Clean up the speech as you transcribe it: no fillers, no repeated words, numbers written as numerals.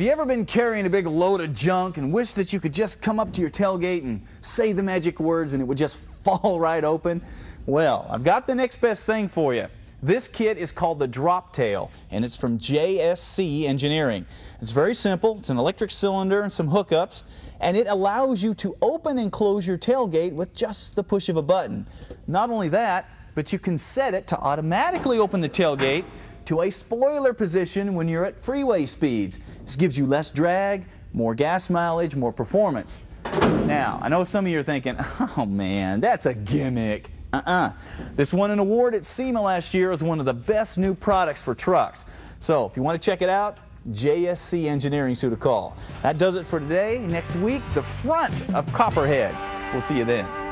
Have you ever been carrying a big load of junk and wished that you could just come up to your tailgate and say the magic words and it would just fall right open? Well, I've got the next best thing for you. This kit is called the Drop Tail, and it's from JSC Engineering. It's very simple. It's an electric cylinder and some hookups, and it allows you to open and close your tailgate with just the push of a button. Not only that, but you can set it to automatically open the tailgate to a spoiler position when you're at freeway speeds. This gives you less drag, more gas mileage, more performance. Now, I know some of you are thinking, oh man, that's a gimmick. This won an award at SEMA last year as one of the best new products for trucks. So if you want to check it out, JSC Engineering's who to call. That does it for today. Next week, the front of Copperhead. We'll see you then.